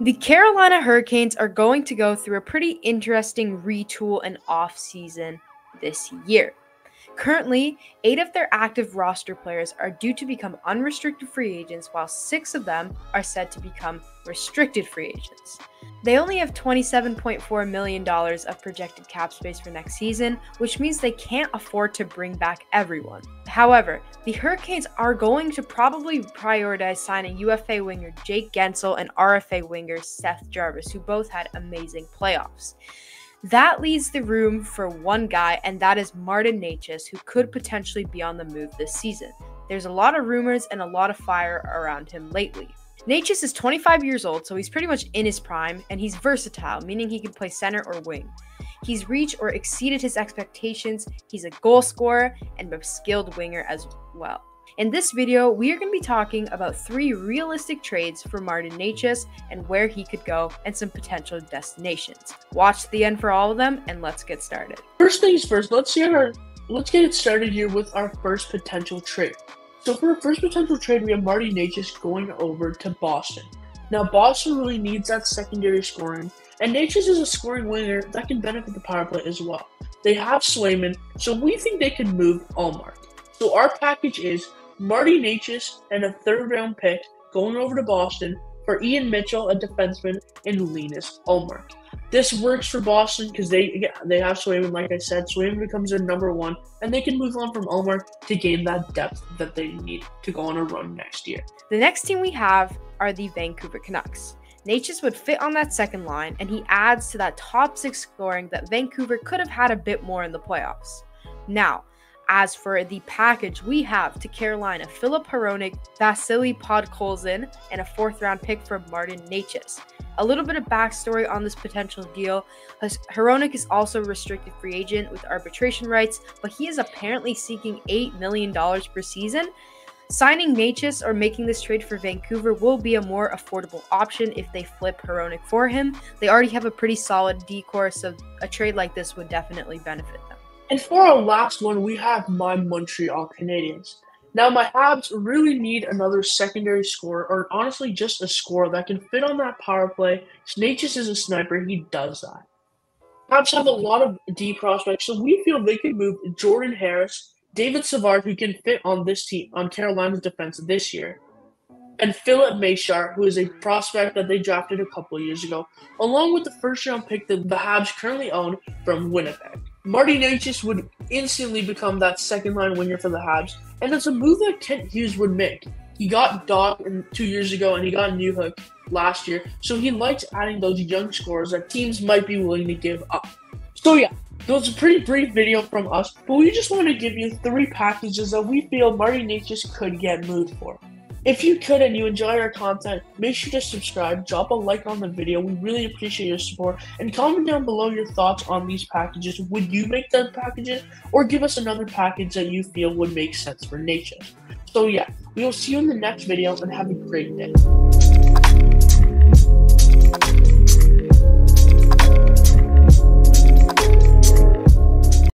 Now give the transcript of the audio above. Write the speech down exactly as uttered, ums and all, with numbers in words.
The Carolina Hurricanes are going to go through a pretty interesting retool and offseason this year. Currently, eight of their active roster players are due to become unrestricted free agents, while six of them are said to become restricted free agents. They only have twenty-seven point four million dollars of projected cap space for next season, which means they can't afford to bring back everyone. However, the Hurricanes are going to probably prioritize signing U F A winger Jake Gensel and R F A winger Seth Jarvis, who both had amazing playoffs. That leaves the room for one guy, and that is Martin Necas, who could potentially be on the move this season. There's a lot of rumors and a lot of fire around him lately. Necas is twenty-five years old, so he's pretty much in his prime, and he's versatile, meaning he can play center or wing. He's reached or exceeded his expectations, he's a goal scorer, and a skilled winger as well. In this video, we are going to be talking about three realistic trades for Martin Necas and where he could go and some potential destinations. Watch the end for all of them, and let's get started. First things first, let's see our, let's get it started here with our first potential trade. So for our first potential trade, we have Martin Necas going over to Boston. Now, Boston really needs that secondary scoring, and Necas is a scoring winger that can benefit the power play as well. They have Swayman, so we think they could move Omar. So our package is Martin Necas and a third-round pick going over to Boston for Ian Mitchell, a defenseman, and Linus Ulmer. This works for Boston because they they have Swayman, like I said. Swayman becomes their number one, and they can move on from Ulmer to gain that depth that they need to go on a run next year. The next team we have are the Vancouver Canucks. Necas would fit on that second line, and he adds to that top six scoring that Vancouver could have had a bit more in the playoffs. Now, as for the package, we have to Carolina Filip Heronik, Vasily Podkolzin, and a fourth-round pick for Martin Necas. A little bit of backstory on this potential deal. Heronik is also a restricted free agent with arbitration rights, but he is apparently seeking eight million dollars per season. Signing Necas or making this trade for Vancouver will be a more affordable option if they flip Heronik for him. They already have a pretty solid D-core, so a trade like this would definitely benefit them. And for our last one, we have my Montreal Canadiens. Now, my Habs really need another secondary scorer, or honestly just a scorer that can fit on that power play. Necas is a sniper. He does that. Habs have a lot of D prospects, so we feel they could move Jordan Harris, David Savard, who can fit on this team, on Carolina's defense this year, and Philip Mayshard, who is a prospect that they drafted a couple years ago, along with the first-round pick that the Habs currently own from Winnipeg. Martin Necas would instantly become that second-line winger for the Habs, and it's a move that Kent Hughes would make. He got Doc two years ago, and he got Newhook last year, so he likes adding those young scorers that teams might be willing to give up. So yeah, that was a pretty brief video from us, but we just want to give you three packages that we feel Martin Necas could get moved for. If you could and you enjoy our content, make sure to subscribe, drop a like on the video, we really appreciate your support, and comment down below your thoughts on these packages. Would you make them packages, or give us another package that you feel would make sense for Necas? So yeah, we will see you in the next video, and have a great day.